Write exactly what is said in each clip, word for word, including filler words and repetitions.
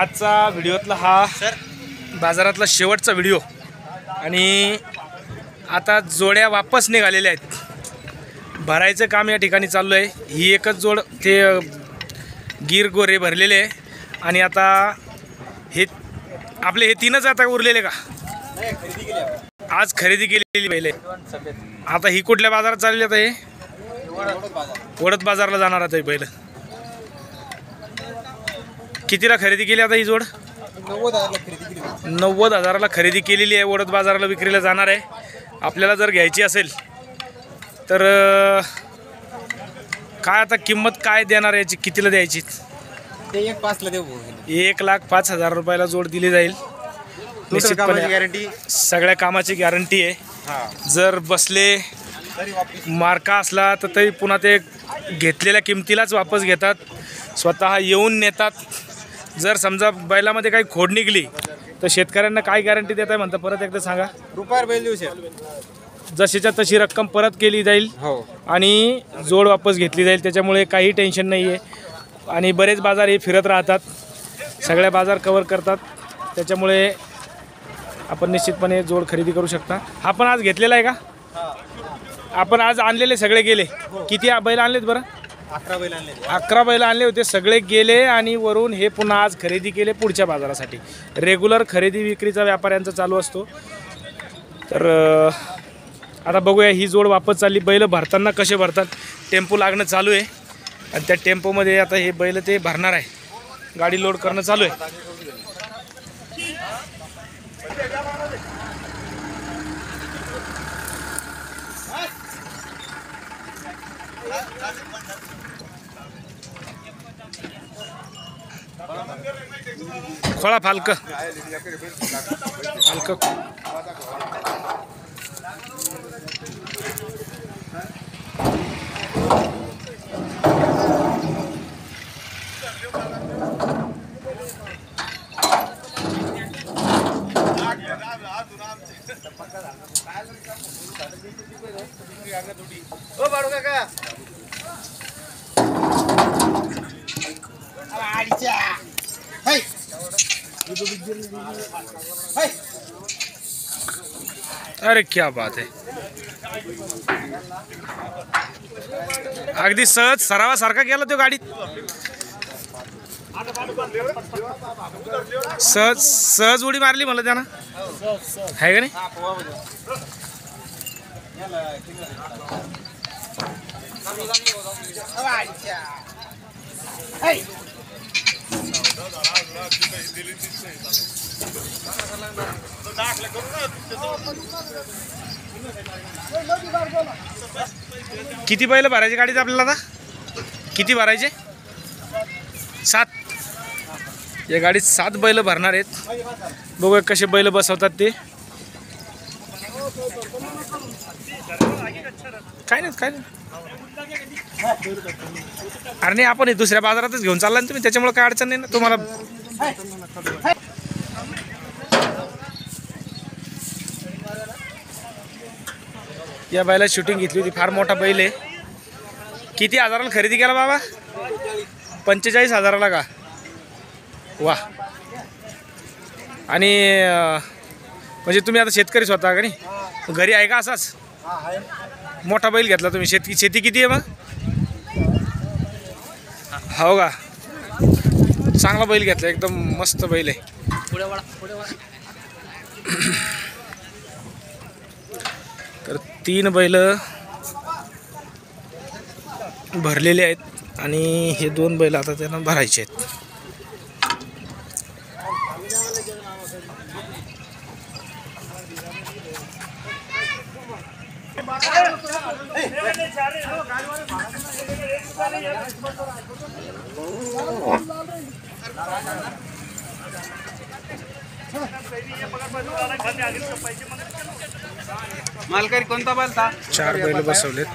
आजचा व्हिडिओतला हा सर बाजारातला शेवटचा व्हिडिओ। आणि आता जोड्या वापस निघालेल्या आहेत, भरायचं काम या ठिकाणी चालू आहे। ही एकच जोड ते गिर गोरे भरलेले आहे आणि आता हे आपले हे तीनच आता उरलेले का आज खरेदी केलेली पहिले। आता ही कुठल्या बाजारात चालली आता हे वडद बाजारला जाणार आता पहिले। कितीला खरेदी केली आता ही जोड? नव्वद हजाराला खरेदी केलेली आहे। वडद बाजाराला विक्रीला जाणार आहे। आपल्याला जर घ्यायची असेल तर काय आता किंमत काय देणार आहे, कितीला द्यायची? एक पाचला देऊ, एक लाख पाच हजार रुपयाला जोड दिली जाईल। निश्चितपणे गॅरंटी, सगळ्या कामाची गॅरंटी आहे। जर बसले मार्का असला तर तरी पुन्हा ते घेतलेल्या किमतीलाच वापस घेतात, स्वतः येऊन नेतात। जर समजा बैलामध्ये काही खोड निघली तर शेतकऱ्यांना काय गॅरंटी देताय म्हणता? परत एकदा सांगा। रुपयावर बैल देऊ शकतो, जशीच्या तशी रक्कम परत केली जाईल आणि जोड वापस घेतली जाईल, त्याच्यामुळे काही टेन्शन नाही आहे। आणि बरेच बाजार हे फिरत राहतात, सगळ्या बाजार कवर करतात, त्याच्यामुळे आपण निश्चितपणे जोड खरेदी करू शकता। आपण आज घेतलेला आहे का? आपण आज आणलेले सगळे गेले। किती बैल आणलेत बरं? अकरा बैल आणले, अकरा बैल आणले होते, सगळे गेले आणि वरून हे पुन्हा आज खरेदी केले पुढच्या बाजारासाठी। रेग्युलर खरेदी विक्रीचा व्यापाऱ्यांचा चालू असतो। तर आता बघूया ही जोड वापस चालली, बैल भरताना कसे भरतात। टेम्पो लागणं चालू आहे आणि त्या टेम्पोमध्ये आता हे बैल ते भरणार आहे, गाडी लोड करणं चालू आहे। खोळा फालक फालक अरे क्या बात है, अगदी सहज सरावासारखा गेला तो गाडीत, सहज सहज उडी मारली मला त्यानं, है का नाही? किती बैल भरायचे गाडीत आपल्याला? आता किती भरायचे? सात। या गाडीत सात बैल भरणार आहेत। बघूया कसे बैल बसवतात ते। काय नाही काय नाही अरे नाही, आपण दुसऱ्या बाजारातच घेऊन चालला ना तुम्ही, त्याच्यामुळे काय अडचण नाही ना तुम्हाला। या बैला शूटिंग घेतली होती, फार मोठा बैल आहे। किती हजाराला खरेदी केला बाबा? पंचेचाळीस हजाराला का? वा! आणि म्हणजे तुम्ही आता शेतकरी स्वतः का नाही? घरी आहे का असाच मोठा बैल घेतला तुम्ही? शेती शेती किती आहे मग? हो का? चांगला बैल घेतला, एकदम मस्त बैल आहे। तर तीन बैल भरलेले आहेत आणि हे दोन बैल आता त्यांना भरायचे आहेत। मालकरी कोणता बैल? चार बैल बसवलेत।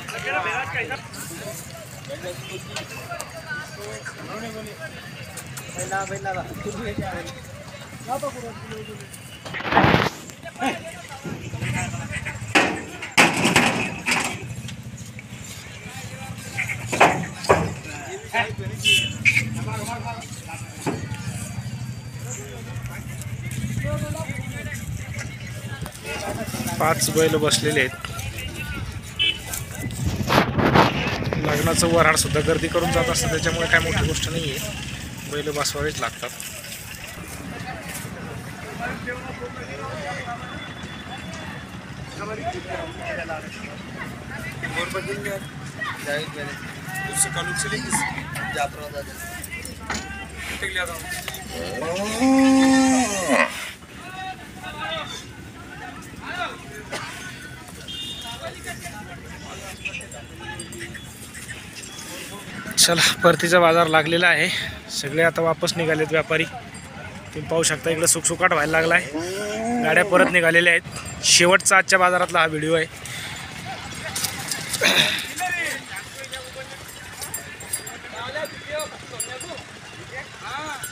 पाच बैल बसलेले आहेत. लग्नाचं वऱ्हाड सुद्धा गर्दी करून जात असतं, त्याच्यामुळे काय मोठी गोष्ट नाही आहे, बैल बसवावेच लागतात. चला, परतीचा बाजार लागलेला आहे. सगळे आता वापस निघालेत व्यापारी, तुम्ही पाहू शकता इकडे सुकसुकाट व्हायला लागला आहे. गाड्या परत निघालेल्या आहेत. शेवटचा आजच्या बाजारातला हा व्हिडिओ आहे.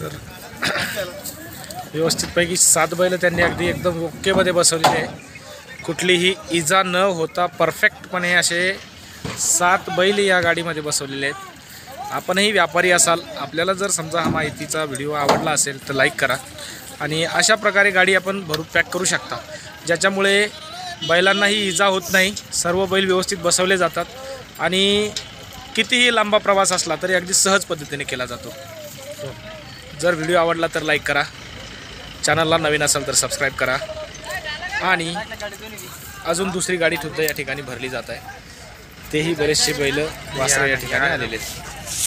तर व्यवस्थितपैकी सात बैल त्यांनी अगदी एकदम ओक्केमध्ये बसवलेली आहे. कुठलीही इजा न होता परफेक्टपणे असे सात बैल या गाडीमध्ये बसवलेले आहेत. आपणही व्यापारी असाल, आपल्याला जर समजा हा माहितीचा व्हिडिओ आवडला असेल तर लाईक करा. आणि अशा प्रकारे गाडी आपण भरून पॅक करू शकता, ज्याच्यामुळे बैलांनाही इजा होत नाही, सर्व बैल व्यवस्थित बसवले जातात आणि कितीही लांबा प्रवास असला तरी अगदी सहज पद्धतीने केला जातो. जर व्हिडिओ आवडला तर लाईक करा, चॅनलला नवीन असाल तर सबस्क्राईब करा. आणि अजून दुसरी गाडी सुद्धा या ठिकाणी भरली जात आहे, तेही बरेचसे बैल वासरा या ठिकाणी आलेले आहेत.